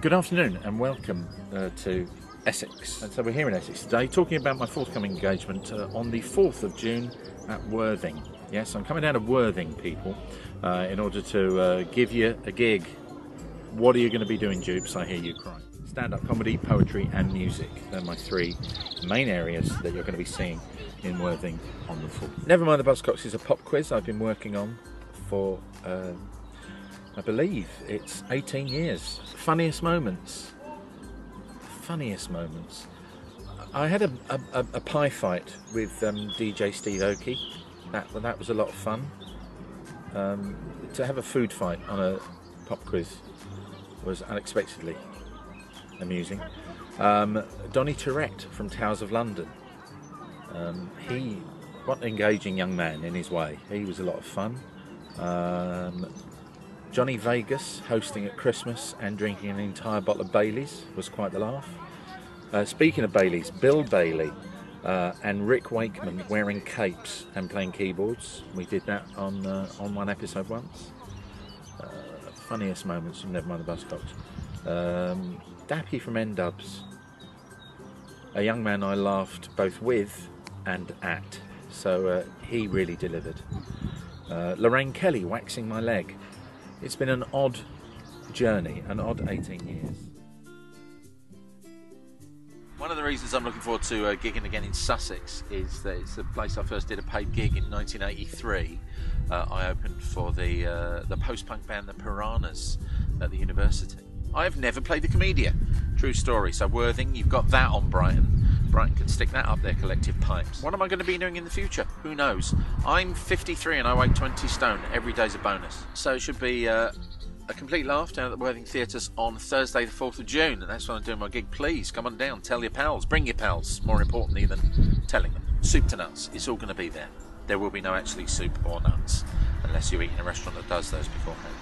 Good afternoon and welcome to Essex. And so we're here in Essex today talking about my forthcoming engagement on the 4th of June at Worthing. Yes, I'm coming down to Worthing, people, in order to give you a gig. What are you going to be doing, Ndubs? I hear you crying. Stand-up comedy, poetry and music. They're my three main areas that you're going to be seeing in Worthing on the 4th. Never Mind The Buzzcocks is a pop quiz I've been working on for... I believe it's 18 years. Funniest moments. I had a pie fight with DJ Steve Oakey. That was a lot of fun. To have a food fight on a pop quiz was unexpectedly amusing. Donny Tourette from Towers of London. What an engaging young man in his way. He was a lot of fun. Johnny Vegas hosting at Christmas and drinking an entire bottle of Baileys was quite the laugh. Speaking of Baileys, Bill Bailey and Rick Wakeman wearing capes and playing keyboards. We did that on one episode once. Funniest moments from Never Mind The Buzzcocks. Dappy from Ndubs. A young man I laughed both with and at, so he really delivered. Lorraine Kelly waxing my leg. It's been an odd journey, an odd 18 years. One of the reasons I'm looking forward to gigging again in Sussex is that it's the place I first did a paid gig in 1983. I opened for the post-punk band The Piranhas at the university. I've never played the Commedia, true story. So Worthing, you've got that on Brighton. Brighton can stick that up their collective pipes. What am I going to be doing in the future? Who knows? I'm 53 and I weigh 20 stone. Every day's a bonus. So it should be a complete laugh down at the Worthing Theatres on Thursday the 4th of June. And that's when I'm doing my gig. Please, come on down. Tell your pals. Bring your pals. More importantly than telling them. Soup to nuts. It's all going to be there. There will be no actually soup or nuts. Unless you're eating a restaurant that does those beforehand.